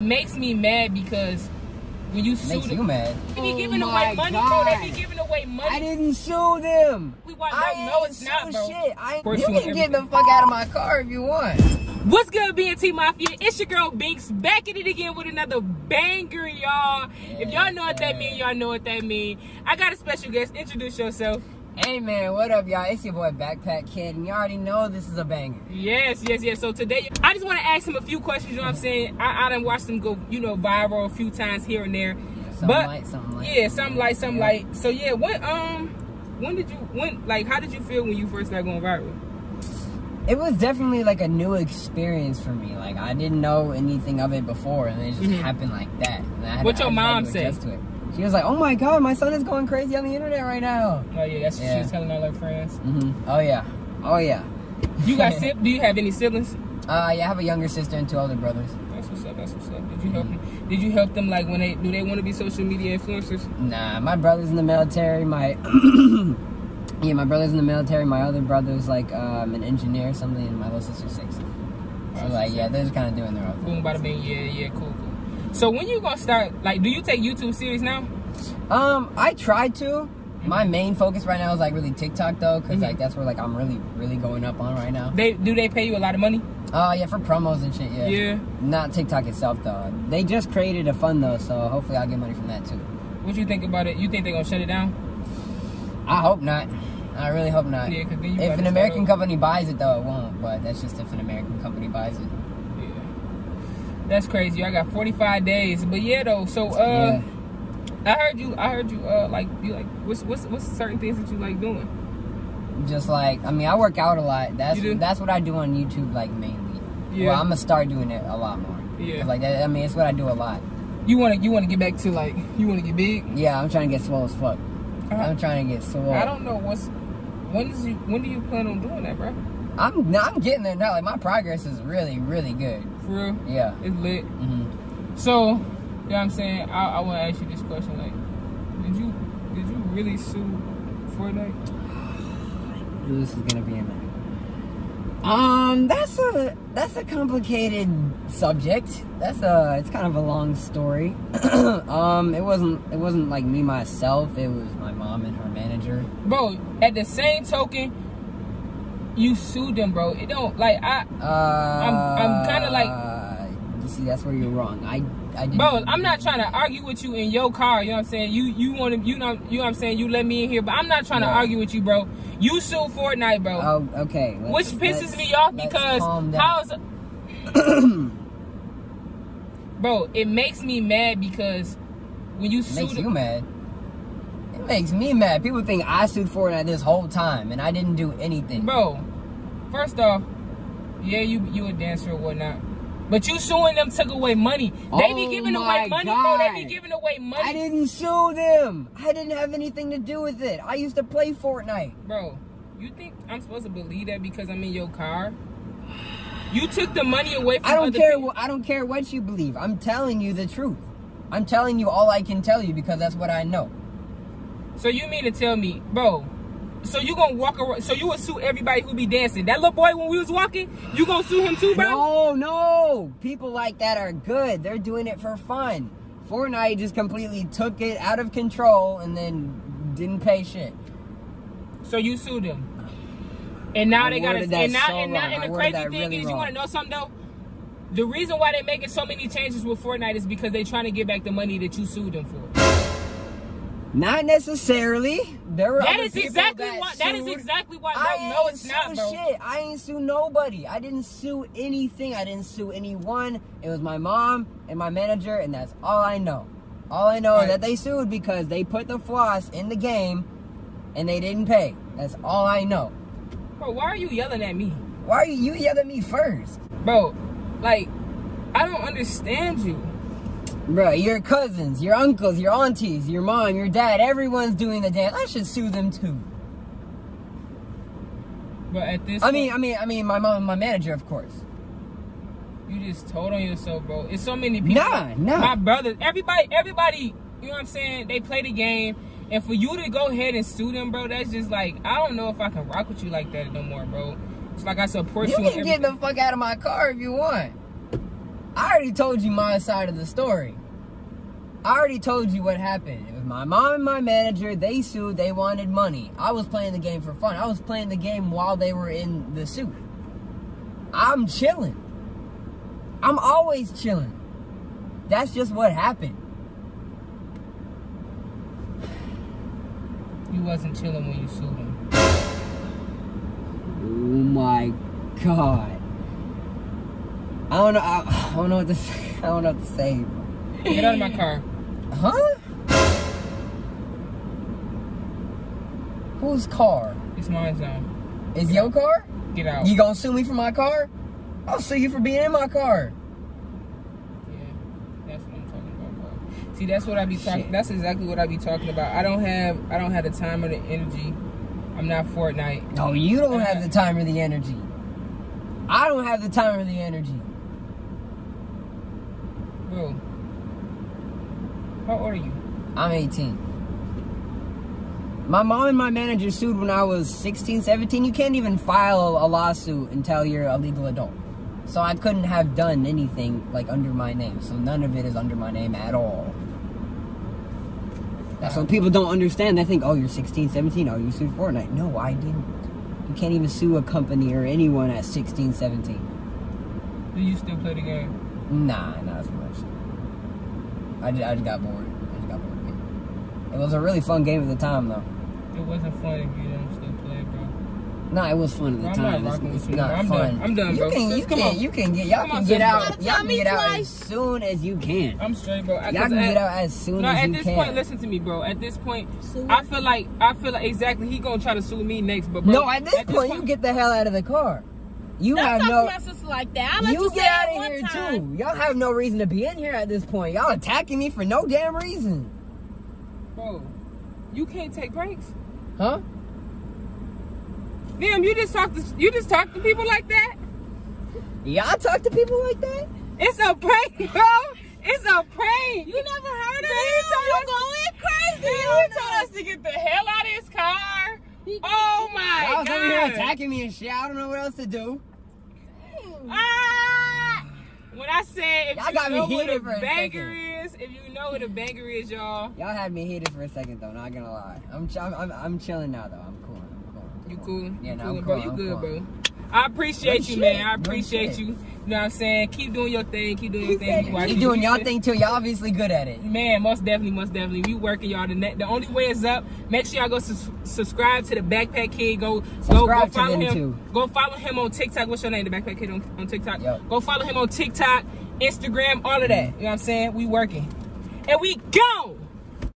makes me mad because when you sue them, they be giving away money, bro. They be giving away money. I didn't sue them. No, it's not, bro. You can get the fuck out of my car if you want. What's good, BNT Mafia? It's your girl Binks back at it again with another banger, y'all. If y'all know what that means, y'all know what that means. I got a special guest. Introduce yourself. Hey man, what up y'all? It's your boy Backpack Kid, and you already know this is a banger. Yes, yes, yes. So today, I just want to ask him a few questions, you know what I'm saying? I done watched him go, you know, viral a few times here and there. Yeah, something light. So yeah, how did you feel when you first started going viral? It was definitely like a new experience for me. Like, I didn't know anything of it before, and it just happened like that. What your mom said? She was like, "Oh my God, my son is going crazy on the internet right now." Oh yeah, that's what she was telling all her friends. Oh yeah, oh yeah. You got Do you have any siblings? Yeah, I have a younger sister and two older brothers. That's what's up. That's what's up. Did you help them? Did you help them? Like, when do they want to be social media influencers? Nah, my brother's in the military. My brother's in the military. My other brother's like an engineer or something, and my little sister's 6. So they're just kind of doing their own thing. Boom, bada bing. Yeah, cool. So when you gonna start, like, do you take YouTube serious now? I try to. My main focus right now is like really TikTok though, cause like that's where like I'm really going up on right now. Do they pay you a lot of money? Yeah, for promos and shit. Yeah. Not TikTok itself though. They just created a fund though, so hopefully I'll get money from that too. What you think about it? You think they're gonna shut it down? I hope not. I really hope not. Yeah, cause then you if an American company buys it though, it won't. But that's just if an American company buys it. That's crazy. I got 45 days, but yeah, though. So, I heard you. What's certain things that you like doing? Just like, I mean, I work out a lot. That's what I do on YouTube, like mainly. Yeah. Well, I'm gonna start doing it a lot more. Yeah. Like that. I mean, it's what I do a lot. You wanna get back to like you wanna get big? Yeah, I'm trying to get swole as fuck. I'm trying to get swole. I don't know when do you plan on doing that, bro? I'm getting there now. Like, my progress is really, really good. For real? Yeah. It's lit. So, you know what I'm saying? I want to ask you this question. Like, did you really sue Fortnite? This is going to be in there. That's a complicated subject. It's kind of a long story. It wasn't like me myself. It was my mom and her manager. Bro, at the same token, you sued them, bro. It don't, like, I'm kind of like, you see, that's where you're wrong. Bro, I'm not trying to argue with you in your car. You know what I'm saying? You know what I'm saying? You let me in here, but I'm not trying to argue with you, bro. You sued Fortnite, bro. Oh, okay. Which pisses me off because bro, it makes me mad because when you sue them, it makes me mad. People think I sued Fortnite this whole time and I didn't do anything, bro. First off, yeah, you a dancer or whatnot, but you suing them took away money. They be giving away money, bro. They be giving away money. I didn't sue them. I didn't have anything to do with it. I used to play Fortnite. Bro, you think I'm supposed to believe that because I'm in your car? You took the money away from other people. I don't care what you believe. I'm telling you the truth. I'm telling you all I can tell you because that's what I know. So you mean to tell me, bro, so you gonna walk around, so you would sue everybody who be dancing? That little boy when we was walking, you gonna sue him too, bro? No. People like that are good. They're doing it for fun. Fortnite just completely took it out of control and then didn't pay shit. So you sued them. And now they gotta, and the crazy thing is, you wanna know something though? The reason why they're making so many changes with Fortnite is because they're trying to get back the money that you sued them for. Not necessarily. That is exactly why. No, it's not, bro. Shit. I ain't sue nobody. I didn't sue anything. I didn't sue anyone. It was my mom and my manager, and that's all I know. All I know is that they sued because they put the floss in the game, and they didn't pay. That's all I know. Bro, why are you yelling at me? Why are you yelling at me first, bro? Like, I don't understand you. Bro, your cousins, your uncles, your aunties, your mom, your dad, everyone's doing the dance. I should sue them too. But at this point, I mean my mom and my manager, of course. You just told on yourself, bro. It's so many people. Nah. My brothers, everybody, you know what I'm saying? They play the game. And for you to go ahead and sue them, bro, that's just like, I don't know if I can rock with you like that no more, bro. It's like I support you. You can get the fuck out of my car if you want. I already told you my side of the story. I already told you what happened. It was my mom and my manager. They sued. They wanted money. I was playing the game for fun. I was playing the game while they were in the suit. I'm chilling. I'm always chilling. That's just what happened. You wasn't chilling when you sued him. Oh my God. I don't know what to say. I don't know what to say. Get out of my car. Huh? Whose car? It's mine now. It's your car? Get out. You gonna sue me for my car? I'll sue you for being in my car. Yeah, that's what I'm talking about, bro. See, that's what I be talking. That's exactly what I be talking about. I don't have the time or the energy. I'm not Fortnite. No, you don't have the time or the energy. I don't have the time or the energy. Bro. How old are you? I'm 18. My mom and my manager sued when I was 16, 17. You can't even file a lawsuit until you're a legal adult. So I couldn't have done anything like under my name. So none of it is under my name at all. That's what people don't understand. They think, oh, you're 16, 17. Oh, you sued Fortnite. No, I didn't. You can't even sue a company or anyone at 16, 17. Do you still play the game? Nah, not as much. I just got bored. It was a really fun game at the time, though. It wasn't fun if you don't still play, bro. Nah, it was fun at the time. It's not fun. I'm done, bro. Y'all can get out. Y'all can get out as soon as you can. I'm straight, bro. Y'all can get out as soon as you can. No, at this point, listen to me, bro. At this point, I feel like exactly he gonna try to sue me next, but bro. No, at this point, you get the hell out of the car. You get out of here too. Y'all have no reason to be in here at this point. Y'all attacking me for no damn reason. Bro, you can't take breaks. Huh? Damn, you just talk to people like that? Y'all talk to people like that? It's a prank, bro. It's a prank. You never heard of it? You're going crazy. You told us to get the hell out of his car. Oh my God. Y'all was over here attacking me and shit. I don't know what else to do. When I said, if you know what a banger is, if you know what a banger is, y'all. Y'all had me heated for a second, though. Not gonna lie, I'm chilling now, though. I'm cool. You cool? Yeah, no, I'm cool. You good, bro? I appreciate you, man. I appreciate you. You know what I'm saying? Keep doing your thing. Keep doing your thing. Keep doing your thing too. Y'all obviously good at it. Man, most definitely, most definitely. We working, y'all. The only way is up. Make sure y'all go subscribe to the Backpack Kid. Go follow him. Too. Go follow him on TikTok. What's your name? The Backpack Kid on TikTok. Yep. Go follow him on TikTok, Instagram, all of that. You know what I'm saying? We working, and we go.